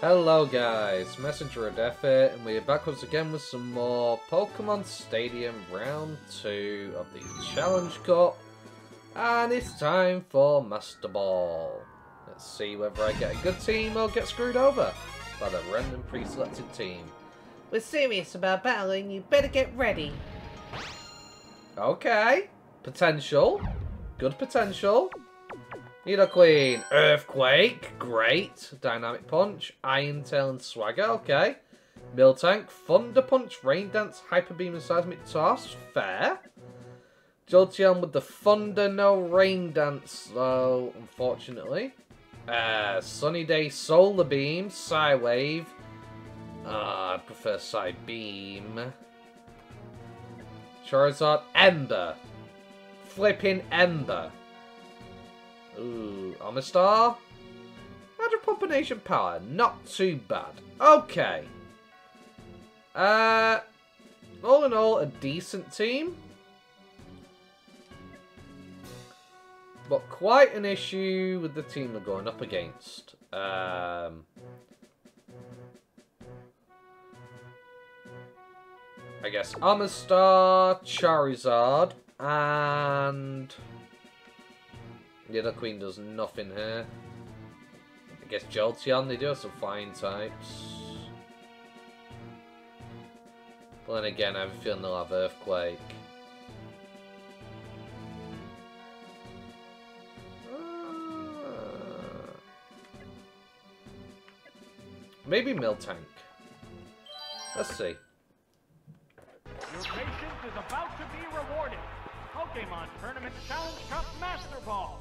Hello guys, Messenger of Death here, and we're back once again with some more Pokemon Stadium Round 2 of the Challenge Cup. And it's time for Master Ball. Let's see whether I get a good team or get screwed over by the random pre-selected team. We're serious about battling, you better get ready. Okay, potential, good potential. Nidoqueen, Earthquake, great. Dynamic Punch, Iron Tail and Swagger, okay. Miltank, Thunder Punch, Rain Dance, Hyper Beam and Seismic Toss, fair. Jolteon with the Thunder, no Rain Dance though, unfortunately. Sunny Day, Solar Beam, Psywave. I prefer Psybeam. Charizard, Ember. Flipping Ember. Ooh, Armistar. Hydro Pump and Ancient Power. Not too bad. Okay. All in all, a decent team. But quite an issue with the team we're going up against. I guess Armistar, Charizard, and... Nidoqueen does nothing here. I guess Jolteon, they do have some fine types. But then again, I have a feeling they'll have Earthquake. Maybe Miltank. Let's see. Your patience is about to be rewarded. Pokemon Tournament Challenge Cup Master Ball.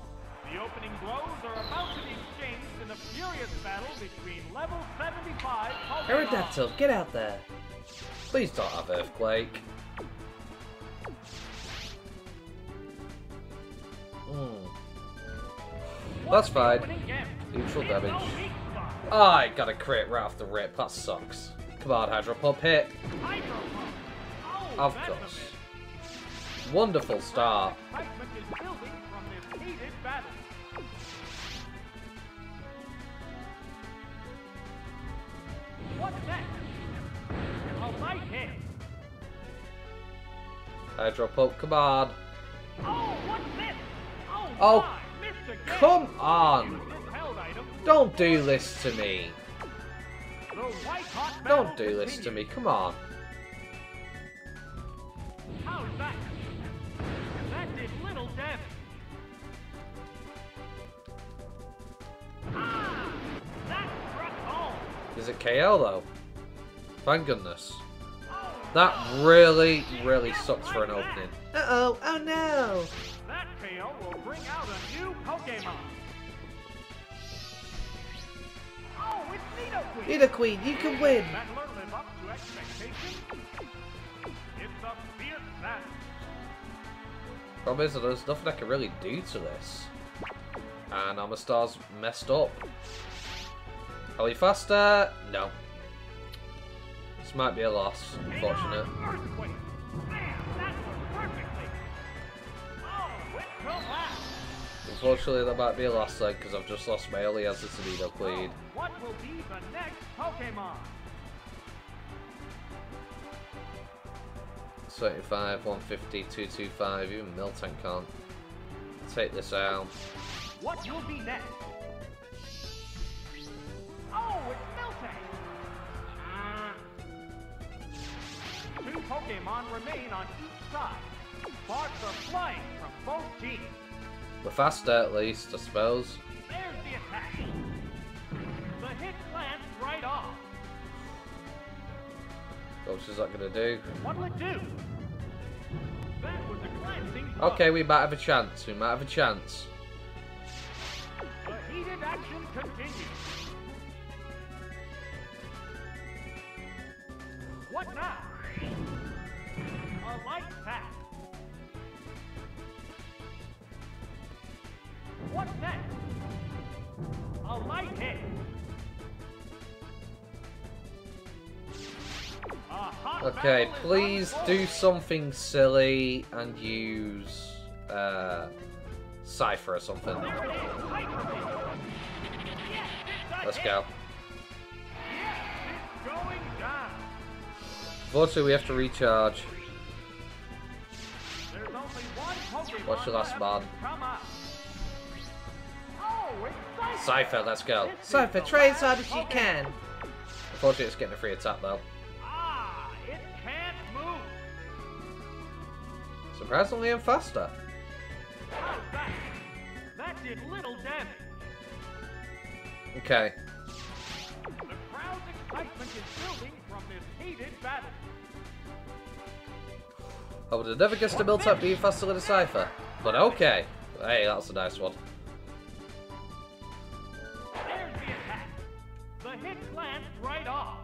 The opening blows are about to be exchanged in the furious battle between level 75 Pokemon. Aerodactyl, get out there. Please don't have Earthquake. That's fine. Neutral damage. Oh, I got a crit right off the rip. That sucks. Come on, Hydro Pump, hit. Of course. Wonderful start. Hydro Pump, come on. Oh, come on. Don't do this to me. Don't do this to me, come on. Is it KO though? Thank goodness. That really, really sucks for an opening. Uh-oh, oh no! That KO will bring out a new Pokemon. Oh, it's Nidoqueen, you can win! Battler live up to expectations. It's a fierce battle. Problem is that there's nothing I can really do to this. And Armistar's messed up. Are we faster? No. This might be a loss, unfortunate. Unfortunately, that might be a loss then, because I've just lost my early as a Nidoqueen. What will be the next Pokemon? 75, 150, 225, even Miltank can't take this out. What will be next? Oh, it's Miltank! Two Pokemon remain on each side. Sparks are flying from both teams. We're faster, at least, I suppose. There's the attack. The hit lands right off. What is that going to do? What'll it do? That was a glancing blow. Okay, we might have a chance. We might have a chance. The heated action continues. What now? A light path. What next? A light hit. Okay, please do something silly and use Cypher or something. Let's go. going down. Unfortunately, we have to recharge. There's only one Pokemon. Watch the last man. Cypher, let's go. Cypher, try as hard as you can. Unfortunately, it's getting a free attack though. Ah, it can't move. Surprisingly, I'm faster. That did little damage. Okay. The crowd's excitement is building from this heated battle. I would have never guessed the Miltank being faster than a Cypher, but okay. Hey, that's a nice one. There's the attack. The hit glanced right off.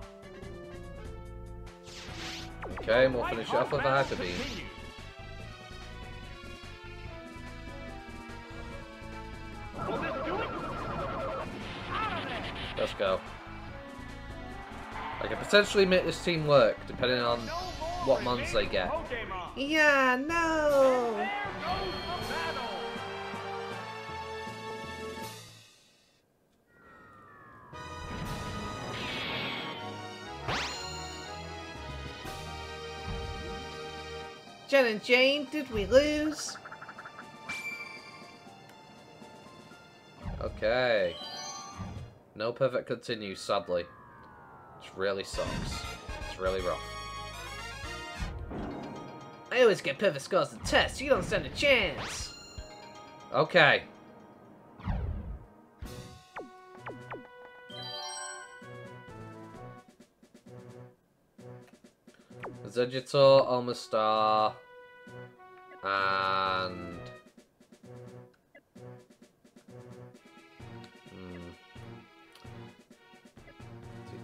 Okay, and we'll finish it off with a Hyper Beam. Will this do it? Out of there. Let's go. I can potentially make this team work, depending on what mons they get. Pokemon. Yeah, no! And there goes the battle. Jen and Jane, did we lose? Okay. No perfect continue, sadly. It really sucks. It's really rough. I always get perfect scores in tests. You don't stand a chance. Okay. Zedgetor, Armistar, and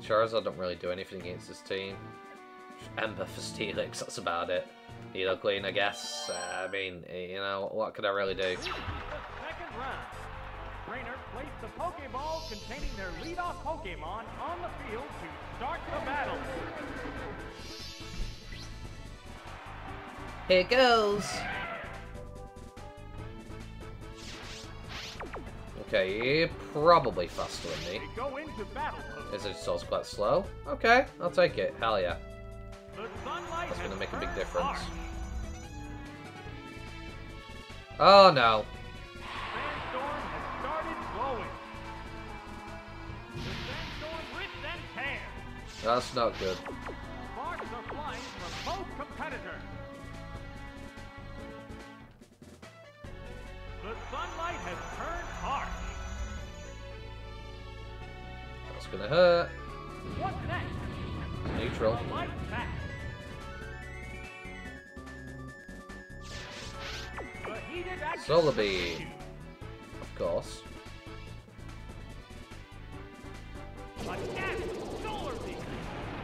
Charizard don't really do anything against this team. Ember for Steelix, that's about it. Nidoqueen, I guess. I mean, you know, what could I really do? This is the second round. Trainer placed the Pokeball containing their leadoff Pokemon on the field to start the battle. Here goes. Okay, you're probably faster than me. Is it also quite slow? Okay, I'll take it. Hell yeah. That's gonna make a big difference. Oh no. That's not good. Sparks are flying from both competitors. The sunlight has turned harsh. That's gonna hurt. What's next? Neutral. Solar Beam. Of course. Solar Beam.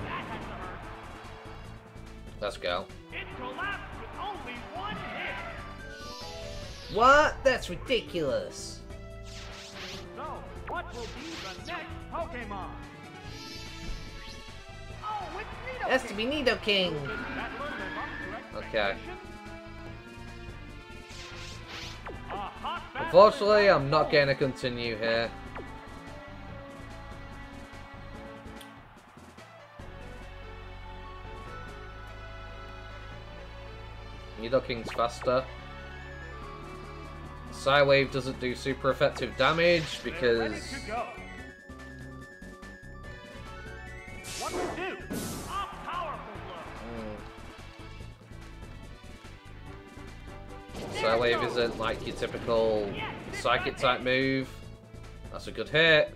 That has to hurt. Let's go. It collapsed with only one hit. What? That's ridiculous. So, what will be the next Pokemon? Oh, it's Nidoking. That's to be Nidoking. Okay. Unfortunately, I'm not going to continue here. Nidoking's faster. Psywave doesn't do super effective damage because Psywave isn't like your typical psychic type move. That's a good hit.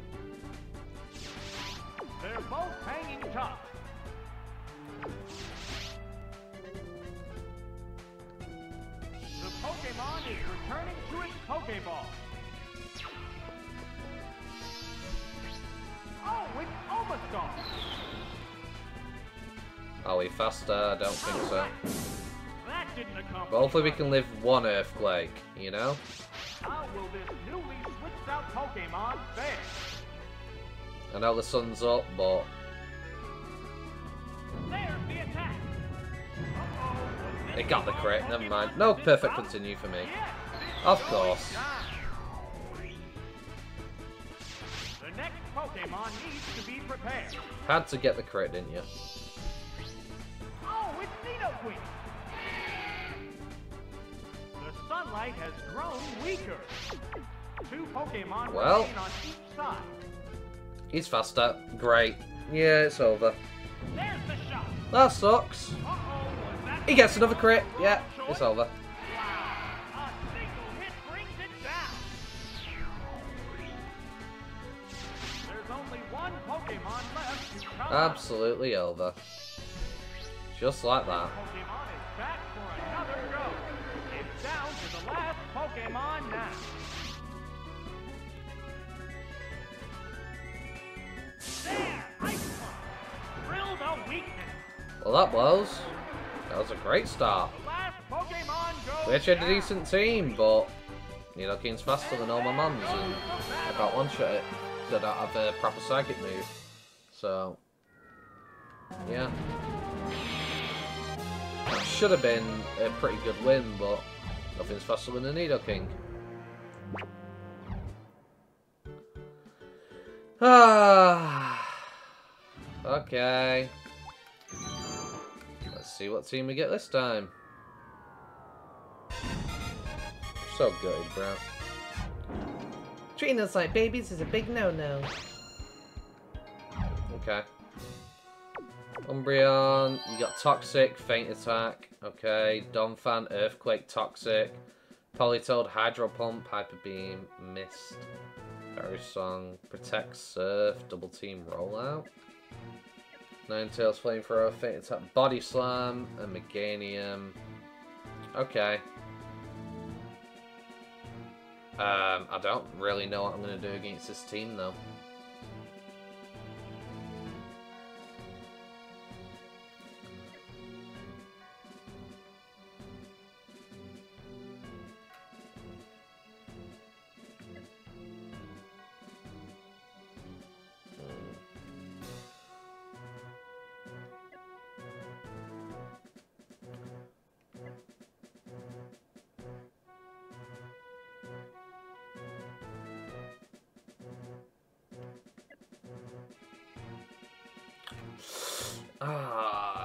They're both hanging tough. Pokemon is returning to its Pokeball. Oh, it's Armistar. Are we faster? I don't think so. That didn't accomplish. But hopefully we can live one Earthquake, you know? How will this newly switched out Pokemon fare? I know the sun's up, but there's the attack. It got the crit, never mind. No perfect continue for me. Of course. The next Pokemon needs to be prepared. Had to get the crit, didn't you? Oh, it's Nidoqueen! The sunlight has grown weaker. Two Pokemon remain on each side. He's faster. Great. Yeah, it's over. There's the shot. That sucks. He gets another crit. Yeah, it's over. Wow. A single hit brings it down. There's only one Pokemon left to come. Absolutely over. Just like that. Pokemon is back for another go. It's down to the last Pokemon now. There! Ice Pump! Drill the weakness! Well, that blows. That was a great start. We actually had a decent team, but Nidokeen's faster than all my mons, and I can't one-shot it, so I don't have a proper psychic move. So, yeah. That should have been a pretty good win, but nothing's faster than a Nidoking. Ah, okay. Let's see what team we get this time. So gutted, bro. Treating us like babies is a big no-no. Okay. Umbreon, you got Toxic, Faint Attack. Okay, Donphan, Earthquake, Toxic. Politoed, Hydro Pump, Hyper Beam, Mist. Fairy Song, Protect, Surf, Double Team Rollout, Ninetales, Flamethrower, Faint Attack, Body Slam, and Meganium. Okay. I don't really know what I'm going to do against this team, though.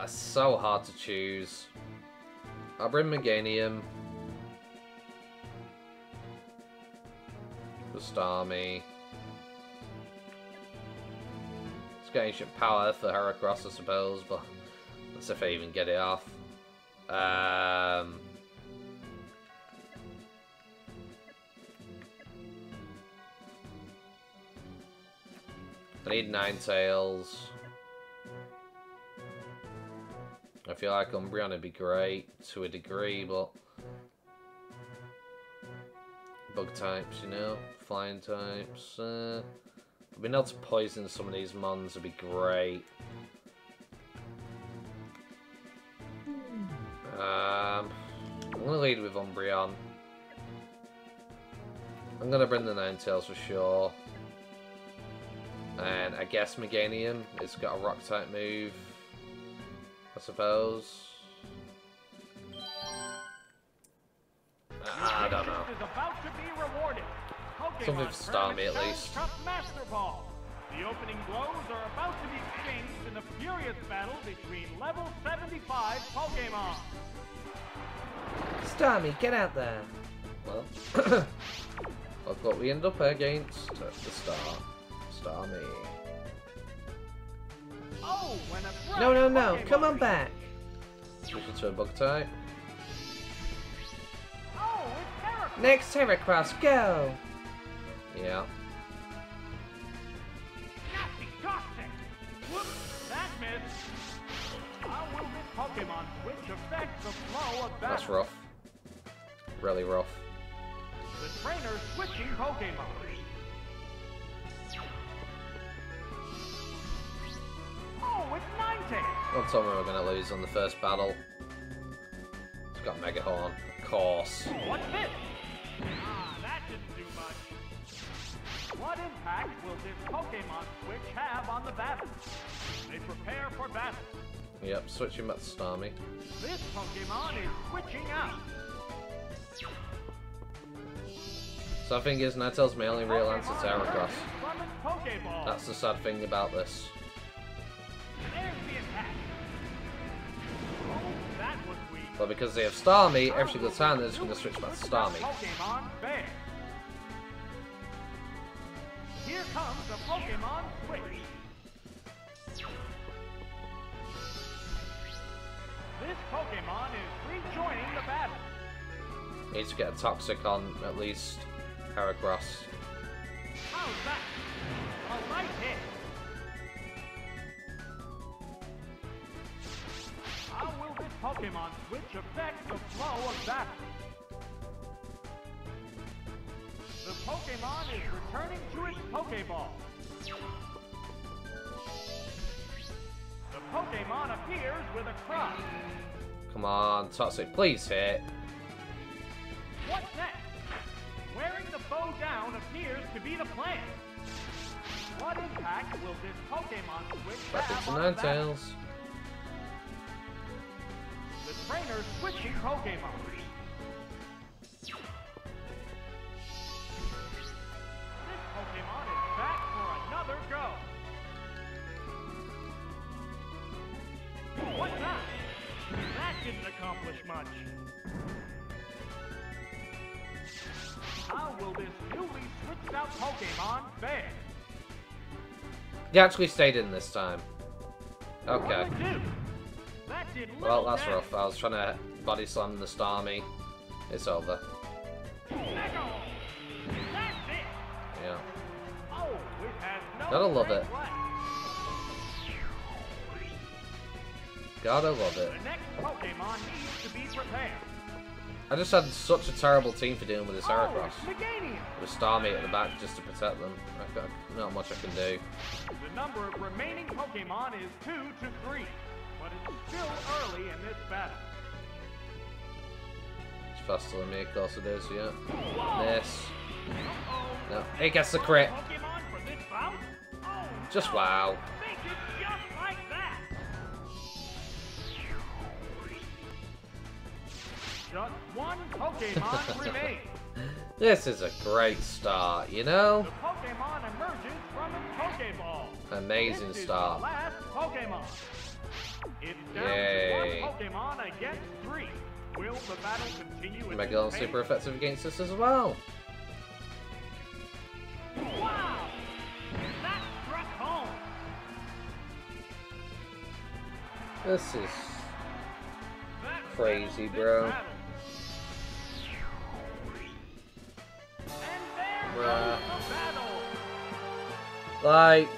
So hard to choose. I'll bring Meganium. The Starmie. Let's get Ancient Power for Heracross, I suppose, but that's if I even get it off. I need Ninetales. I feel like Umbreon would be great to a degree, but bug types, you know, flying types. Being able to poison some of these mons would be great. I'm gonna lead with Umbreon. I'm gonna bring the Ninetales for sure, and I guess Meganium. It's got a Rock type move, I suppose. I don't know. Something for Starmie at least. Master Ball. The opening blows are about to be exchanged in the furious battle between level 75 Pokemon. Starmie, get out there. Well, look what we end up against at the start. Starmie. Oh, no, no, no, come on back! Switch into a bug type. Oh, it's Heracross. Next Heracross, go! Yeah. That's rough. Really rough. The trainer switching Pokemon. Don't tell me we're going to lose on the first battle. It's got Mega Horn, of course. What's this? Ah, that didn't do much. What impact will this Pokemon switch have on the battle? They prepare for battle. Yep, switching back to Starmie. This Pokemon is switching out. Sad thing is, Ninetales my only real answer to Heracross. That's the sad thing about this. But because they have Starmie, every single time they're just going to switch back to Starmie. Here comes the Pokemon switch. This Pokemon is rejoining the battle. Needs to get a Toxic on at least Heracross. How's that? A light hit. How will this Pokemon switch affect the flow of battle? The Pokemon is returning to its Pokeball. The Pokemon appears with a cross. Come on, Toxic, please hit. What next? Wearing the bow down appears to be the plan. What impact will this Pokemon switch have on the Ninetales? The trainer switching Pokemon. This Pokemon is back for another go. What that? That didn't accomplish much. How will this newly switched out Pokemon fare? He actually stayed in this time. Okay. Well, that's rough. I was trying to body slam the Starmie. It's over. Yeah. Gotta love it. Gotta love it. I just had such a terrible team for dealing with this Heracross. With Starmie at the back just to protect them. Not much I can do. The number of remaining Pokemon is 2 to 3. But it's still early in this battle. It's faster than me, of course it is, yeah. This. No. He gets the crit. Just wow. Just like that. Just one Pokemon remains. This is a great start, you know? The Pokemon emerges from its Pokeball. Amazing start. It's down to one Pokemon against 3. Will the battle continue? Meganium super effective against this as well. Wow! That struck home. This is crazy, bro. Bruh. Like.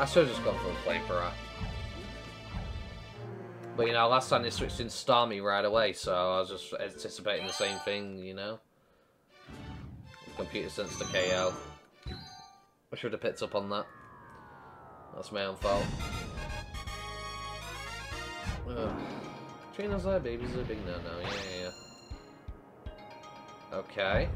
I should have just gone for a flamethrower. But you know, last time they switched in Starmie right away, so I was just anticipating the same thing, you know? Computer sensed the KO. I should have picked up on that. That's my own fault. Trainers are babies are big no-no, yeah. Okay.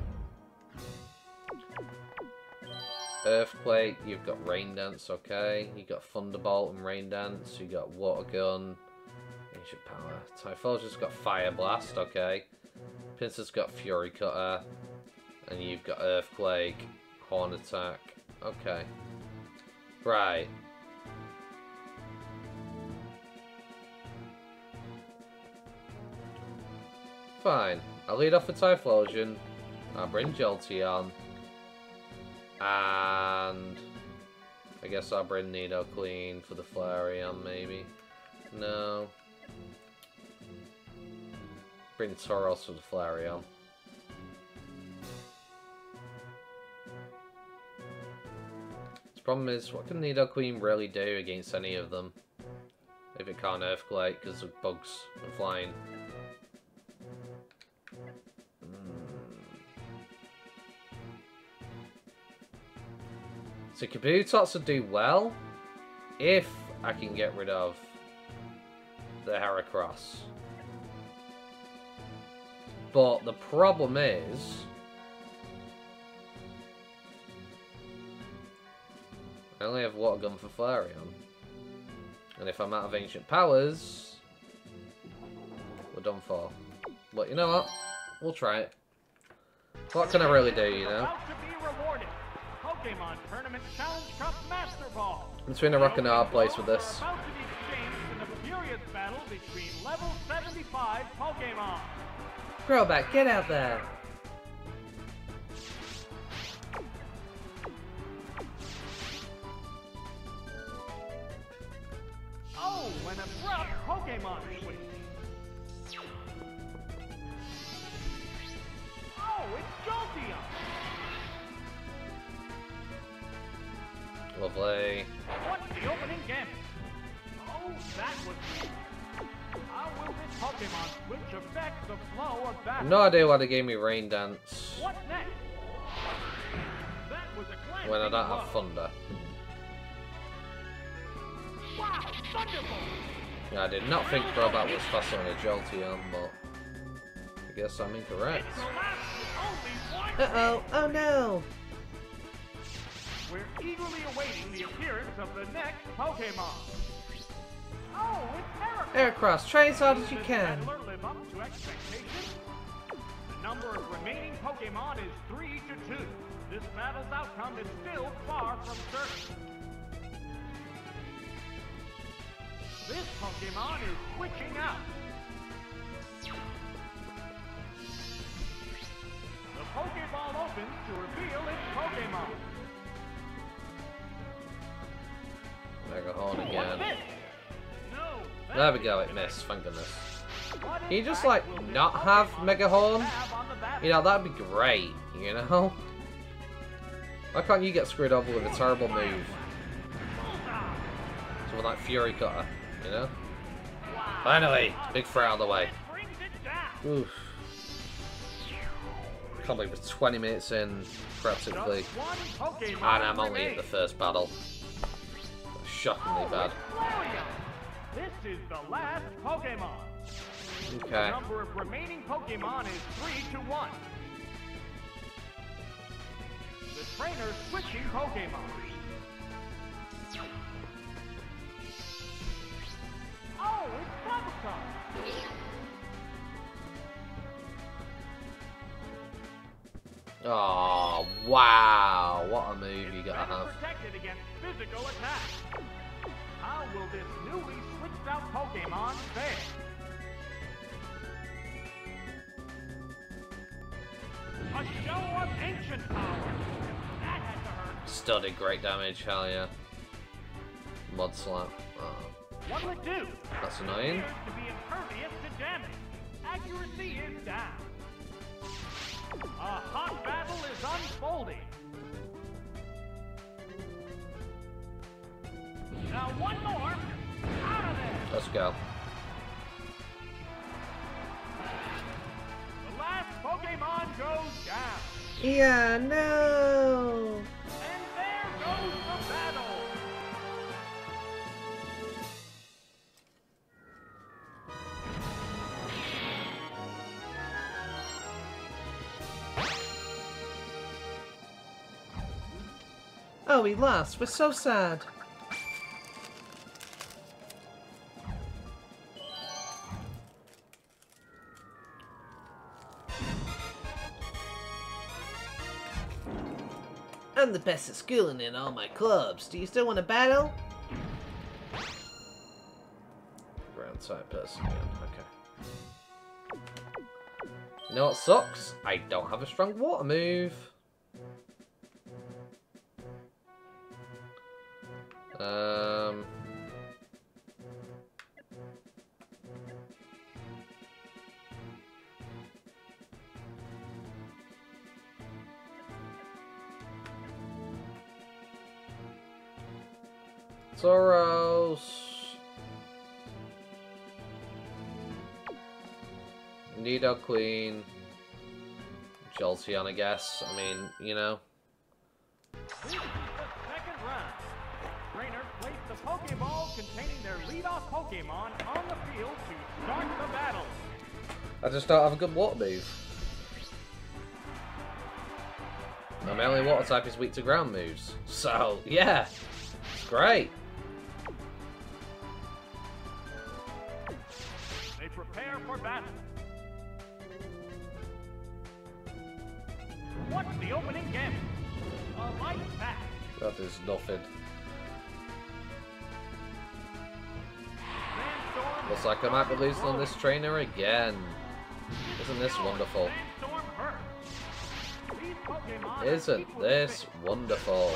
Earthquake, you've got Rain Dance, okay. You got Thunderbolt and Rain Dance. You got Water Gun, Ancient Power. Typhlosion's got Fire Blast, okay. Pincer's got Fury Cutter, and you've got Earthquake, Horn Attack, okay. Right. Fine. I'll lead off with Typhlosion. I'll bring Jolteon. And I guess I'll bring Nidoqueen for the Flareon, maybe. No. Bring Tauros for the Flareon. The problem is, what can Nidoqueen really do against any of them? If it can't Earthquake, because of bugs and flying. So Kabutops would do well if I can get rid of the Heracross. But the problem is, I only have Water Gun for Flareon. And if I'm out of Ancient Powers, we're done for. But you know what? We'll try it. What can I really do, you know? Pokemon Tournament Challenge Cup Master Ball. I'm between a rock and a hard place with this. About to be exchanged in a furious battle between level 75 Pokemon. Growback, get out there. Oh, an abrupt Pokemon switch. Oh, it's Jolteon. Lovely. What's the opening damage? Oh, that was it. How will this Pokemon switch affect the flow of battle? No idea why they gave me Rain Dance. What next? That was a classic when I don't have Thunder. Wow, I did not think Growback was faster than a Jolteon, but I guess I'm incorrect. Uh-oh, oh no! We're eagerly awaiting the appearance of the next Pokemon. Oh, it's Heracross, try as hard as you can. Live up to expectations. The number of remaining Pokemon is 3 to 2. This battle's outcome is still far from certain. This Pokemon is switching out. The Pokeball opens to reveal its Pokemon. Megahorn again. No, there we go, it missed, thank goodness. Can you just like not have Megahorn? You know, that'd be great, you know? Why can't you get screwed over with a terrible move? Someone like Fury Cutter. You know? Wow. Finally! Big throw out of the way. Oof. Can't believe it's 20 minutes in, practically. And I'm only in the first battle. Shockingly bad. This is the last Pokemon. Okay. The number of remaining Pokemon is 3 to 1. The trainer switching Pokemon. Oh, it's Bubblecom! Oh, wow! What a move you gotta have. Protected against physical attack. How will this newly switched out Pokemon fare? A show of ancient power. That had to hurt. Still did great damage, hell yeah. Mud slap. Oh. What'll it do? That's annoying. To be impervious to damage. Accuracy is down. A hot battle is unfolding. Now one more. Out of there. Let's go. The last Pokemon goes down. Yeah, no. And there goes the battle. Oh, we lost. We're so sad. I'm the best at school and in all my clubs. Do you still want to battle? Ground type person again. Okay. You know what sucks? I don't have a strong water move. Soros, Nidoqueen, Jolteon, I guess. I mean, you know. Pokeball containing their leadoff Pokemon on the field to start the battle. I just don't have a good water move. No, my only water type is weak to ground moves. So, yeah. It's great. They prepare for battle. What's the opening game? A light pass. That is nothing. Looks like I might be losing on this trainer again. Isn't this wonderful? Isn't this wonderful?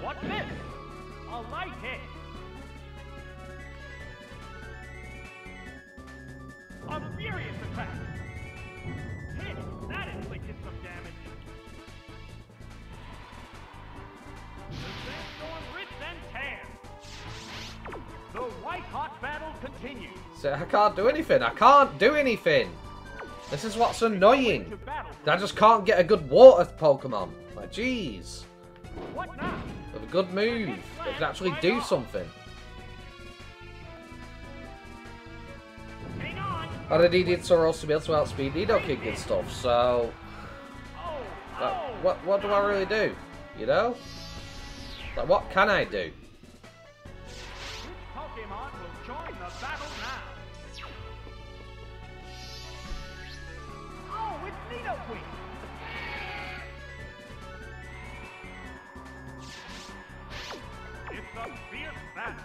What this? A light hit. A furious attack. Hit. That inflicted some damage. The sandstorm rips and tears. The white hot battle continues. So I can't do anything. I can't do anything. This is what's annoying. I just can't get a good water Pokemon. Like, jeez. What now? With a good move, they can actually do something. And I needed Soros to be able to outspeed Nidoking and stuff, so... Like, what do I really do? You know? Like, what can I do? Oh, it's Nidoqueen! It's a fierce battle.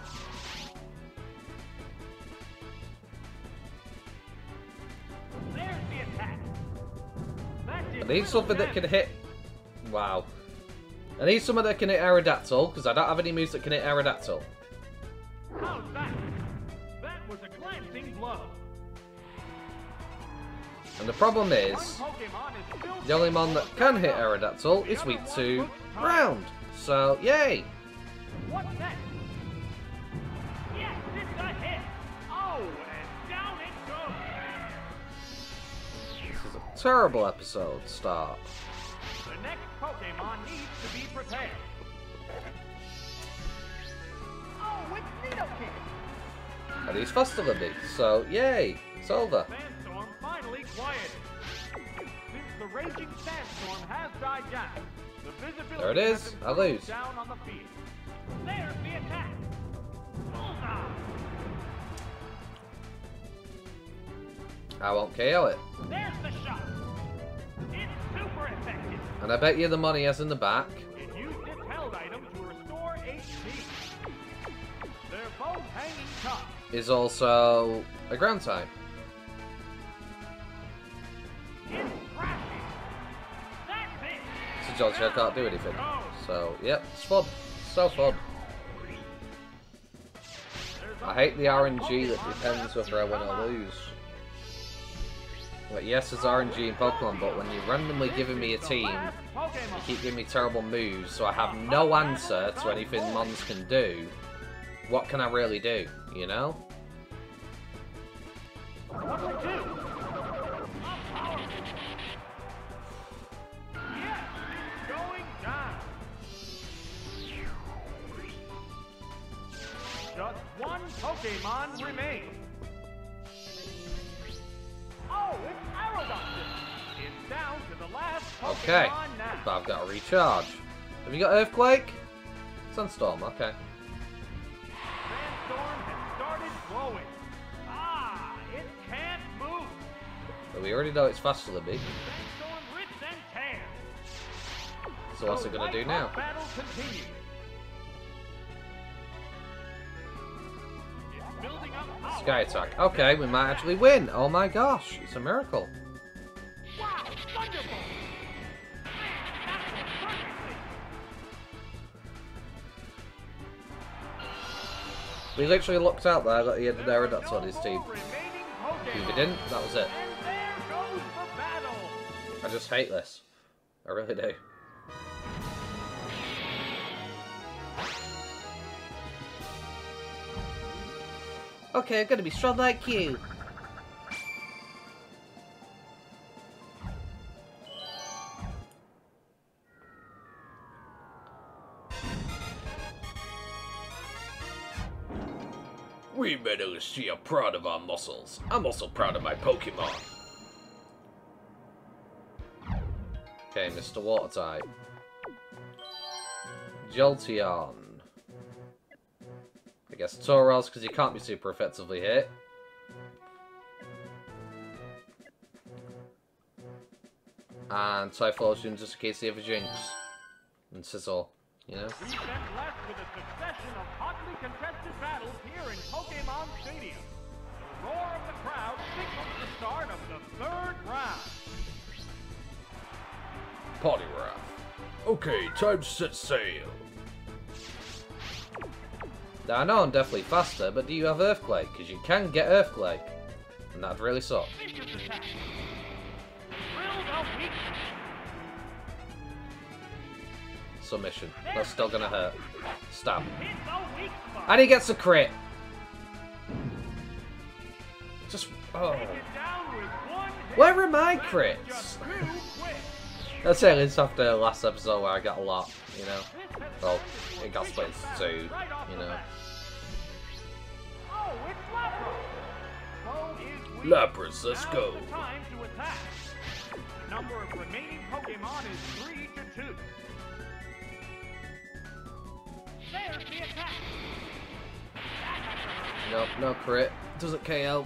There's the attack. I need something that can hit. Wow. I need someone that can hit Aerodactyl because I don't have any moves that can hit Aerodactyl. How's that? That was a glancing blow. And the problem is, the only one that can hit Aerodactyl is weak to ground. So, yay! What's that? Yes, it's a hit! Oh, and down it goes! This is a terrible episode start. The next Pokemon needs to be prepared. Oh, it's Nidoking! And he's faster than me, so yay! It's over. Sandstorm finally quieted. Since the raging sandstorm has died down, the visibility there it is. I lose. Down on the field. There's the attack. I won't KO it. There's the shot. It's super effective. And I bet you the money is in the back. It used its held item to restore HP. They're both hanging tough. Is also a ground type. It's crashing. That's it. So Jolteon can't do anything. So yep, it's fun. So fun. I hate the RNG that depends whether I win or lose. But yes, there's RNG in Pokemon, but when you're randomly giving me a team, you keep giving me terrible moves, so I have no answer to anything Mons can do. What can I really do, you know? Just one Pokemon remains. Oh, it's Aerodactyl. It's down to the last Pokemon now. But I've got to recharge. Have you got Earthquake? Sunstorm, okay. Sandstorm has started glowing. Ah, it can't move. But we already know it's faster than me. Sandstorm rips and tears. So what's it going to do now? Battle continues. Sky attack. Okay, we might actually win. Oh my gosh, it's a miracle. Wow, wonderful. We literally looked out there that he had an Aerodactyl on his team. If he didn't, that was it. I just hate this. I really do. Okay, I'm gonna be strong like you. We medalists, she are proud of our muscles. I'm also proud of my Pokemon. Okay, Mr. Water type. Jolteon. I guess Tauros, because he can't be super effectively hit. and Typhlosion just in case they have a Jinx and Sizzle, you know? We've been left with a succession of hotly contested battles here in Pokemon Stadium. The roar of the crowd signals the start of the third round. Poliwrath. Okay, time, set, sail. Now I know I'm definitely faster, but do you have Earthquake? Because you can get Earthquake. And that'd really suck. Submission. That's still gonna hurt. Stab. And he gets a crit! Just... oh. Where are my crits? That's it, it's after the last episode where I got a lot, you know. Well, it got split into two, you know. Oh, it's Lapras. Lapras, let's go. The number of remaining Pokemon is 3 to 2. There's the attack. Nope, no crit. Doesn't KO.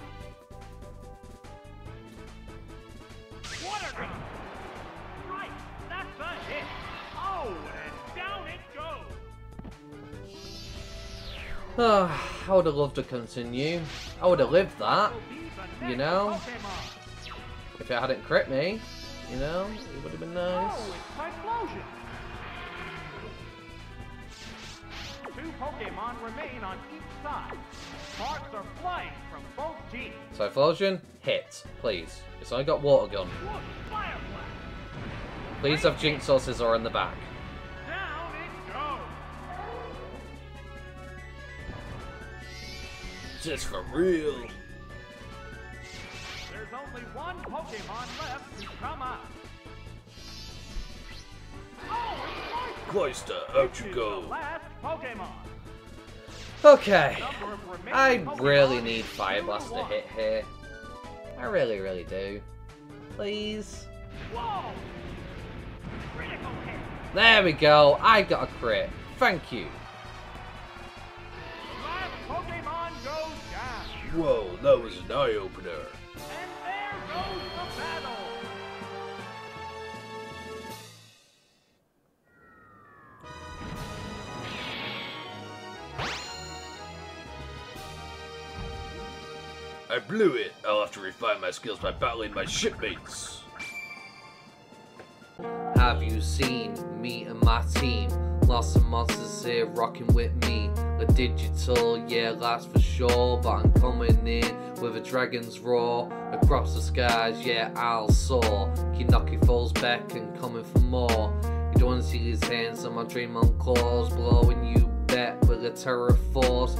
Water Gun. Oh, I would have loved to continue. I would have lived that, you know. If it hadn't crit me, you know, it would have been nice. Oh, it's Typhlosion. Two Pokemon remain on each side. Sparks are flying from both teams. Typhlosion, hit, please. It's only got Water Gun. Please have Jinx or Scizor in the back. It's for real. There's only one Pokemon left to come up. Oh, Cloyster, out you go. Okay. I really need Fire Blast to hit here. I really, really do. Please. Whoa. Critical hit. There we go. I got a crit. Thank you. Whoa, that was an eye-opener. And there goes the battle! I blew it! I'll have to refine my skills by battling my shipmates! Have you seen me and my team? Lots of monsters here rocking with me. The digital, yeah, that's for sure. But I'm coming in with a dragon's roar. Across the skies, yeah, I'll soar. Kinaki falls back and coming for more. You don't want to see his hands on my dream on claws. Blowing you back with a terror force.